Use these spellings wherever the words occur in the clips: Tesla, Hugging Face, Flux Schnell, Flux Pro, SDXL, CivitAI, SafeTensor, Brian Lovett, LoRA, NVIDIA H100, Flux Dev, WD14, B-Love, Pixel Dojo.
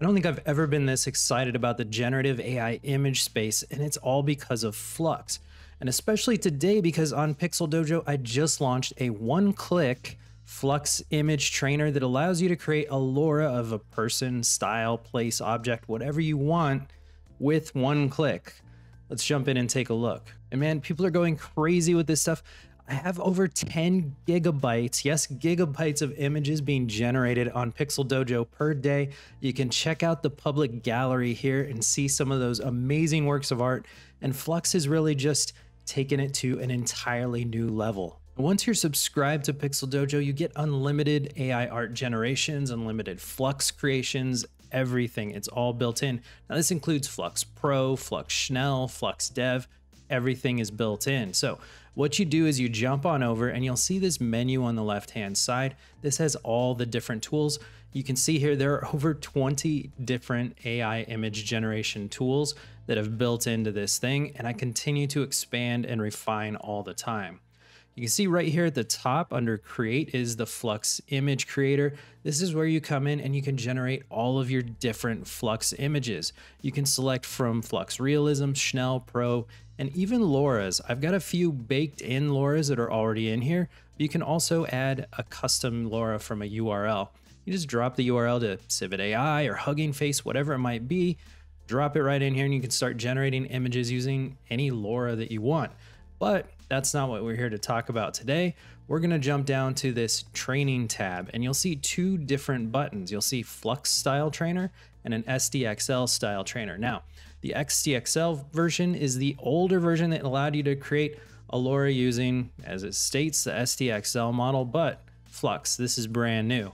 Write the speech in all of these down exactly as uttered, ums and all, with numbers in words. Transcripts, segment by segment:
I don't think I've ever been this excited about the generative A I image space, and it's all because of Flux. And especially today, because on Pixel Dojo, I just launched a one-click Flux image trainer that allows you to create a LoRA of a person, style, place, object, whatever you want with one click. Let's jump in and take a look. And man, people are going crazy with this stuff. I have over ten gigabytes, yes, gigabytes of images being generated on Pixel Dojo per day. You can check out the public gallery here and see some of those amazing works of art. And Flux has really just taken it to an entirely new level. Once you're subscribed to Pixel Dojo, you get unlimited A I art generations, unlimited Flux creations, everything. It's all built in. Now this includes Flux Pro, Flux Schnell, Flux Dev. Everything is built in. So what you do is you jump on over and you'll see this menu on the left-hand side. This has all the different tools. You can see here there are over twenty different A I image generation tools that have built into this thing, and I continue to expand and refine all the time. You can see right here at the top under Create is the Flux Image Creator. This is where you come in and you can generate all of your different Flux images. You can select from Flux Realism, Schnell, Pro, and even LoRAs. I've got a few baked in LoRAs that are already in here. You can also add a custom LoRA from a U R L. You just drop the U R L to CivitAI or Hugging Face, whatever it might be. Drop it right in here and you can start generating images using any LoRA that you want. But that's not what we're here to talk about today. We're gonna jump down to this training tab and you'll see two different buttons. You'll see Flux Style Trainer and an S D X L Style Trainer. Now, the S D X L version is the older version that allowed you to create a LoRA using, as it states, the S D X L model, but Flux, this is brand new.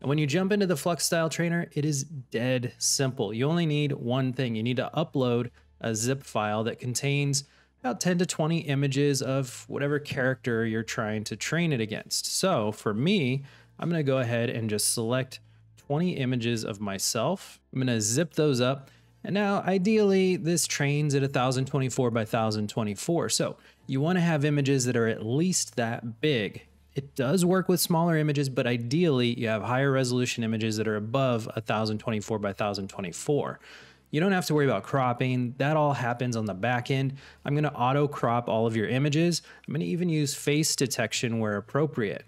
And when you jump into the Flux Style Trainer, it is dead simple. You only need one thing. You need to upload a zip file that contains about ten to twenty images of whatever character you're trying to train it against. So for me, I'm gonna go ahead and just select twenty images of myself. I'm gonna zip those up. And now ideally this trains at one thousand twenty-four by one thousand twenty-four. So you wanna have images that are at least that big. It does work with smaller images, but ideally you have higher resolution images that are above one thousand twenty-four by one thousand twenty-four. You don't have to worry about cropping. That all happens on the back end. I'm gonna auto crop all of your images. I'm gonna even use face detection where appropriate.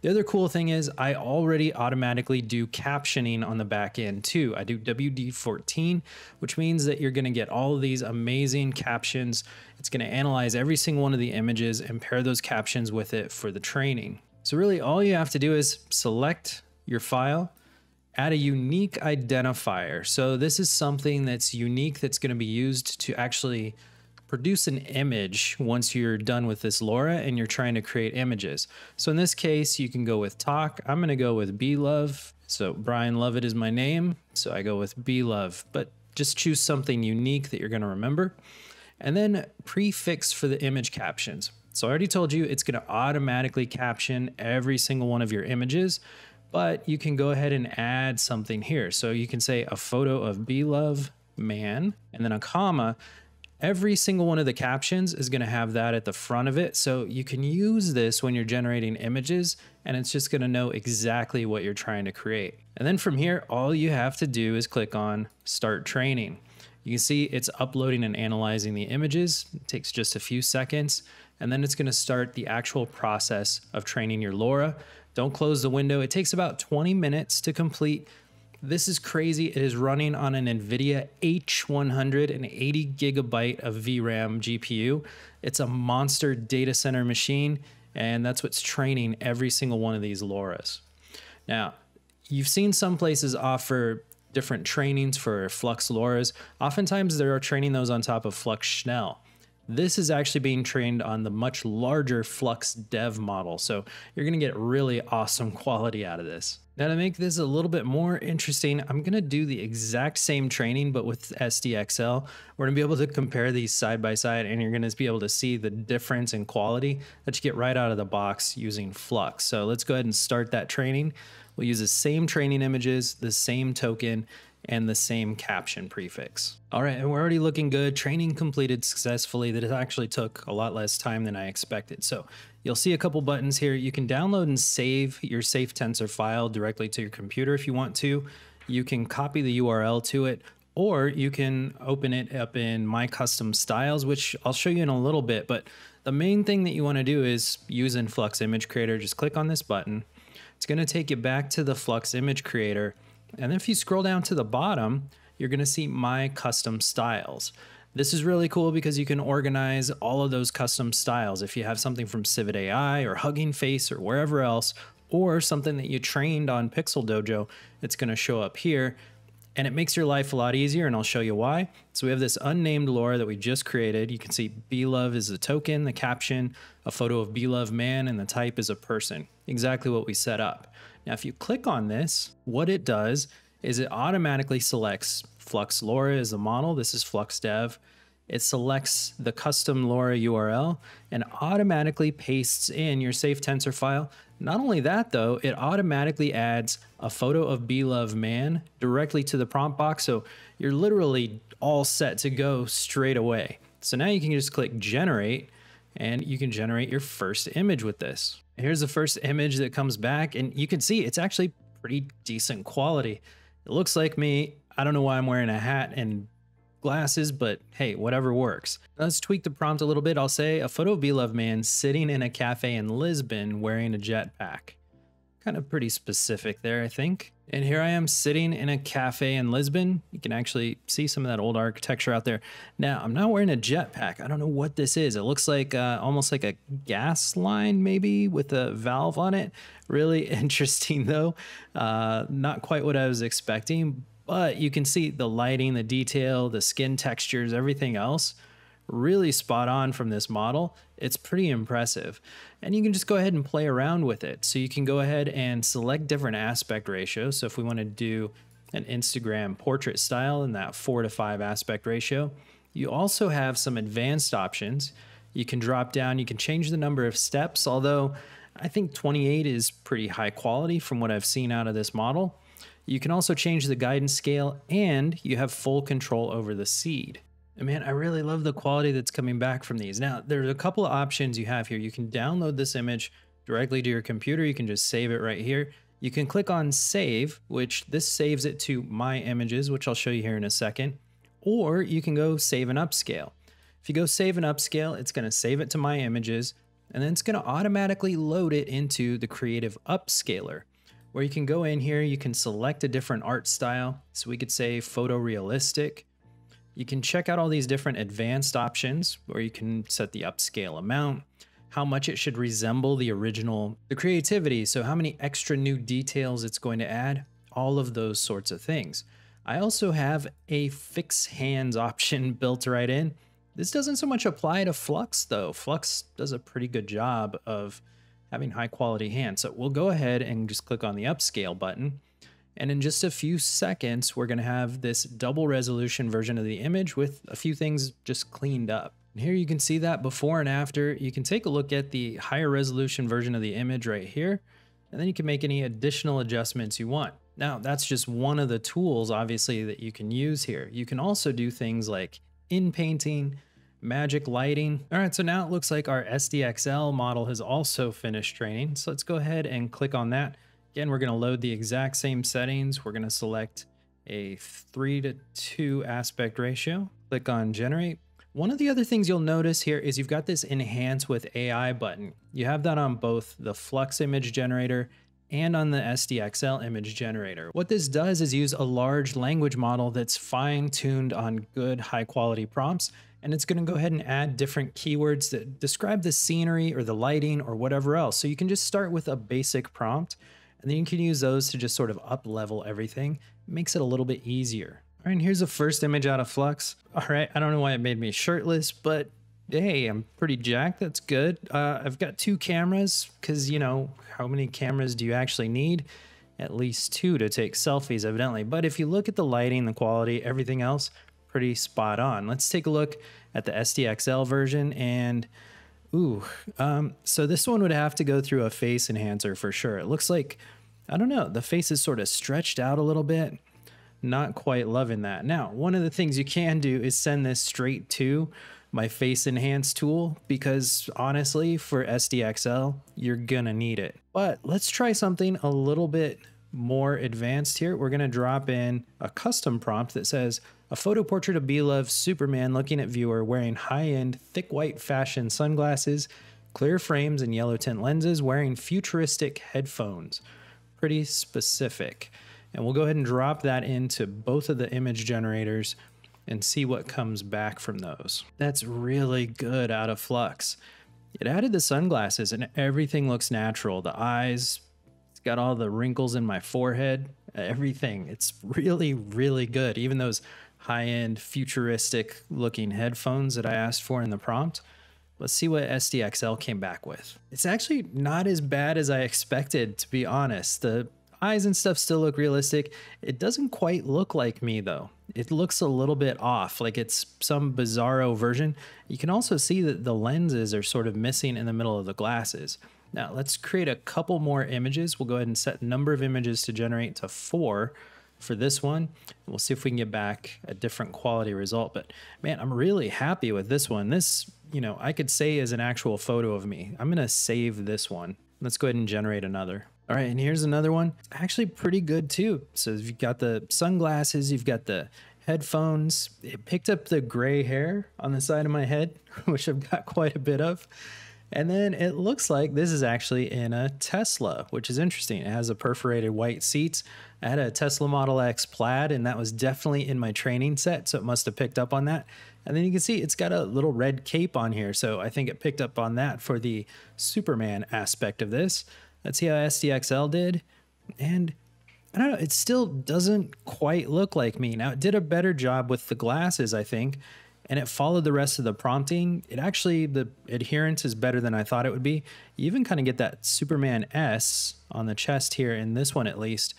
The other cool thing is I already automatically do captioning on the back end too. I do W D fourteen, which means that you're gonna get all of these amazing captions. It's gonna analyze every single one of the images and pair those captions with it for the training. So really all you have to do is select your file, add a unique identifier. So this is something that's unique that's gonna be used to actually produce an image once you're done with this LoRA and you're trying to create images. So in this case, you can go with talk. I'm gonna go with B-Love. So Brian Lovett is my name. So I go with B-Love, but just choose something unique that you're gonna remember. And then prefix for the image captions. So I already told you it's gonna automatically caption every single one of your images. But you can go ahead and add something here. So you can say a photo of B-Love man, and then a comma. Every single one of the captions is gonna have that at the front of it. So you can use this when you're generating images and it's just gonna know exactly what you're trying to create. And then from here, all you have to do is click on Start Training. You can see it's uploading and analyzing the images. It takes just a few seconds. And then it's gonna start the actual process of training your LoRA. Don't close the window. It takes about twenty minutes to complete. This is crazy. It is running on an NVIDIA H one hundred, an eighty gigabyte of V RAM G P U. It's a monster data center machine, and that's what's training every single one of these LoRAs. Now, you've seen some places offer different trainings for Flux LoRAs. Oftentimes, they are training those on top of Flux Schnell. This is actually being trained on the much larger Flux Dev model. So you're gonna get really awesome quality out of this. Now to make this a little bit more interesting, I'm gonna do the exact same training, but with S D X L. We're gonna be able to compare these side by side and you're gonna be able to see the difference in quality that you get right out of the box using Flux. So let's go ahead and start that training. We'll use the same training images, the same token, and the same caption prefix. All right, and we're already looking good. Training completed successfully. That it actually took a lot less time than I expected. So you'll see a couple buttons here. You can download and save your SafeTensor file directly to your computer if you want to. you can copy the U R L to it, or you can open it up in My Custom Styles, which I'll show you in a little bit. But the main thing that you want to do is use in Flux Image Creator. Just click on this button. It's going to take you back to the Flux Image Creator. And if you scroll down to the bottom, you're going to see My Custom Styles. This is really cool because you can organize all of those custom styles. If you have something from CivitAI or Hugging Face or wherever else, or something that you trained on Pixel Dojo, it's going to show up here. And it makes your life a lot easier, and I'll show you why. So we have this unnamed LoRA that we just created. You can see B-Love is the token, the caption, a photo of B-Love man, and the type is a person. Exactly what we set up. Now, if you click on this, what it does is it automatically selects Flux LoRA as the model. This is Flux Dev. It selects the custom LoRA U R L and automatically pastes in your SafeTensor file. Not only that though, it automatically adds a photo of B-Love man directly to the prompt box. So you're literally all set to go straight away. So now you can just click generate and you can generate your first image with this. Here's the first image that comes back, and you can see it's actually pretty decent quality. It looks like me. I don't know why I'm wearing a hat and glasses, but hey, whatever works. Let's tweak the prompt a little bit. I'll say a photo of B-Love man sitting in a cafe in Lisbon wearing a jetpack. Kind of pretty specific there, I think. And here I am sitting in a cafe in Lisbon. You can actually see some of that old architecture out there. Now, I'm not wearing a jetpack. I don't know what this is. It looks like uh, almost like a gas line maybe with a valve on it. Really interesting though. Uh, not quite what I was expecting. But you can see the lighting, the detail, the skin textures, everything else really spot on from this model. It's pretty impressive. And you can just go ahead and play around with it. So you can go ahead and select different aspect ratios. So if we want to do an Instagram portrait style in that four to five aspect ratio, you also have some advanced options. You can drop down, you can change the number of steps, although I think twenty-eight is pretty high quality from what I've seen out of this model. You can also change the guidance scale, and you have full control over the seed. And man, I really love the quality that's coming back from these. Now, there's a couple of options you have here. You can download this image directly to your computer. You can just save it right here. You can click on save, which this saves it to My Images, which I'll show you here in a second. Or you can go save and upscale. If you go save and upscale, it's going to save it to My Images, and then it's going to automatically load it into the Creative Upscaler, where you can go in here, you can select a different art style. So we could say photorealistic. You can check out all these different advanced options, where you can set the upscale amount, how much it should resemble the original, the creativity, so how many extra new details it's going to add, all of those sorts of things. I also have a fix hands option built right in. This doesn't so much apply to Flux though. Flux does a pretty good job of having high quality hands. So we'll go ahead and just click on the upscale button. And in just a few seconds, we're gonna have this double resolution version of the image with a few things just cleaned up. And here you can see that before and after. You can take a look at the higher resolution version of the image right here, and then you can make any additional adjustments you want. Now, that's just one of the tools, obviously, that you can use here. You can also do things like in-painting, magic lighting. All right, so now it looks like our S D X L model has also finished training. So let's go ahead and click on that. Again, we're going to load the exact same settings. We're going to select a three to two aspect ratio. Click on generate. One of the other things you'll notice here is you've got this enhance with A I button. You have that on both the Flux image generator and on the S D X L image generator. What this does is use a large language model that's fine-tuned on good high quality prompts, and it's gonna go ahead and add different keywords that describe the scenery or the lighting or whatever else. So you can just start with a basic prompt, and then you can use those to just sort of up-level everything. It makes it a little bit easier. All right, and here's the first image out of Flux. All right, I don't know why it made me shirtless, but hey, I'm pretty jacked, that's good. Uh, I've got two cameras, because you know, how many cameras do you actually need? At least two to take selfies, evidently. But if you look at the lighting, the quality, everything else, pretty spot on. Let's take a look at the S D X L version, and ooh, um, so this one would have to go through a face enhancer for sure. It looks like, I don't know, the face is sort of stretched out a little bit. Not quite loving that. Now, one of the things you can do is send this straight to my face enhance tool, because honestly, for S D X L, you're gonna need it. But let's try something a little bit more advanced here, we're going to drop in a custom prompt that says a photo portrait of beloved Superman looking at viewer wearing high-end thick white fashion sunglasses, clear frames and yellow tint lenses, wearing futuristic headphones. Pretty specific. And we'll go ahead and drop that into both of the image generators and see what comes back from those. That's really good out of Flux. It added the sunglasses and everything looks natural. The eyes, it's got all the wrinkles in my forehead, everything. It's really, really good. Even those high-end futuristic looking headphones that I asked for in the prompt. Let's see what S D X L came back with. It's actually not as bad as I expected, to be honest. The eyes and stuff still look realistic. It doesn't quite look like me though. It looks a little bit off, like it's some bizarro version. You can also see that the lenses are sort of missing in the middle of the glasses. Now let's create a couple more images. We'll go ahead and set number of images to generate to four for this one. We'll see if we can get back a different quality result, but man, I'm really happy with this one. This, you know, I could say is an actual photo of me. I'm gonna save this one. Let's go ahead and generate another. All right, and here's another one. It's actually pretty good too. So you've got the sunglasses, you've got the headphones. It picked up the gray hair on the side of my head, which I've got quite a bit of. And then it looks like this is actually in a Tesla, which is interesting. It has a perforated white seats. I had a Tesla Model X Plaid, and that was definitely in my training set, so it must have picked up on that. And then you can see it's got a little red cape on here, so I think it picked up on that for the Superman aspect of this. Let's see how S D X L did. And I don't know, it still doesn't quite look like me. Now, it did a better job with the glasses, I think, and it followed the rest of the prompting. It actually, the adherence is better than I thought it would be. You even kind of get that Superman S on the chest here in this one at least,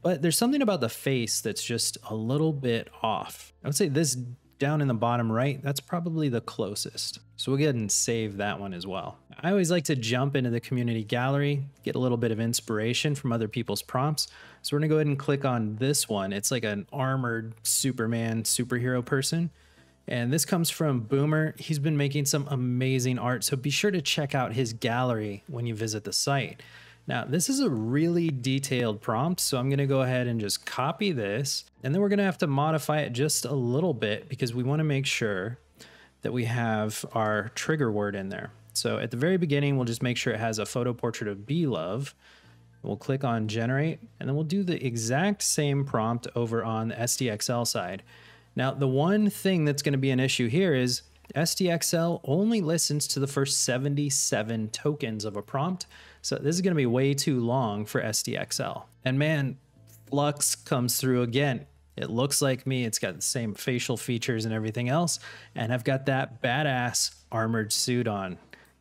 but there's something about the face that's just a little bit off. I would say this down in the bottom right, that's probably the closest. So we'll go ahead and save that one as well. I always like to jump into the community gallery, get a little bit of inspiration from other people's prompts. So we're gonna go ahead and click on this one. It's like an armored Superman superhero person. And this comes from Boomer. He's been making some amazing art, so be sure to check out his gallery when you visit the site. Now, this is a really detailed prompt, so I'm gonna go ahead and just copy this, and then we're gonna have to modify it just a little bit because we wanna make sure that we have our trigger word in there. So at the very beginning, we'll just make sure it has a photo portrait of Beloved. We'll click on generate, and then we'll do the exact same prompt over on the S D X L side. Now, the one thing that's going to be an issue here is S D X L only listens to the first seventy-seven tokens of a prompt. So this is going to be way too long for S D X L. And man, Flux comes through again. It looks like me. It's got the same facial features and everything else. And I've got that badass armored suit on.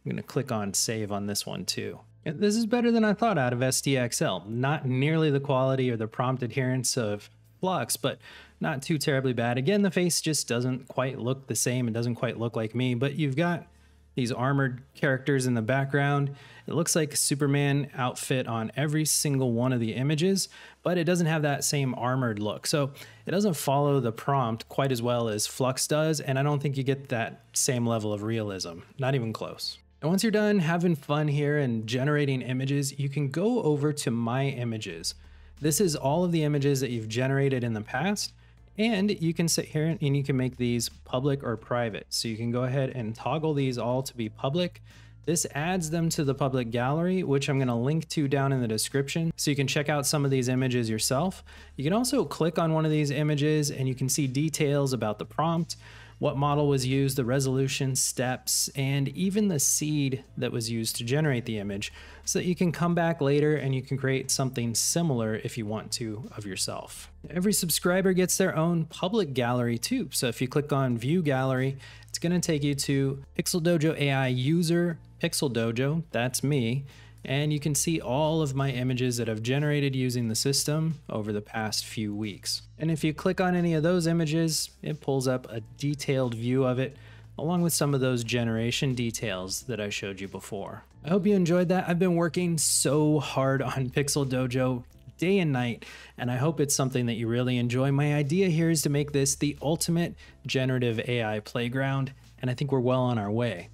I'm going to click on save on this one too. And this is better than I thought out of S D X L. Not nearly the quality or the prompt adherence of Flux, but not too terribly bad. Again, the face just doesn't quite look the same. It doesn't quite look like me, but you've got these armored characters in the background. It looks like Superman outfit on every single one of the images, but it doesn't have that same armored look. So it doesn't follow the prompt quite as well as Flux does, and I don't think you get that same level of realism, not even close. And once you're done having fun here and generating images, you can go over to My Images. This is all of the images that you've generated in the past, and you can sit here and you can make these public or private. So you can go ahead and toggle these all to be public. This adds them to the public gallery, which I'm gonna link to down in the description. So you can check out some of these images yourself. You can also click on one of these images and you can see details about the prompt, what model was used, the resolution, steps, and even the seed that was used to generate the image, so that you can come back later and you can create something similar if you want to of yourself. Every subscriber gets their own public gallery too, so if you click on View Gallery, it's gonna take you to Pixel Dojo A I user, Pixel Dojo, that's me, and you can see all of my images that I've generated using the system over the past few weeks. And if you click on any of those images, it pulls up a detailed view of it, along with some of those generation details that I showed you before. I hope you enjoyed that. I've been working so hard on Pixel Dojo day and night, and I hope it's something that you really enjoy. My idea here is to make this the ultimate generative A I playground, and I think we're well on our way.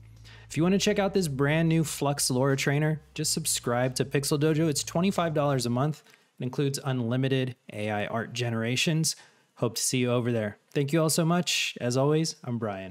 If you want to check out this brand new Flux LoRA trainer, just subscribe to Pixel Dojo. It's twenty-five dollars a month, It includes unlimited A I art generations. Hope to see you over there. Thank you all so much. As always, I'm Brian.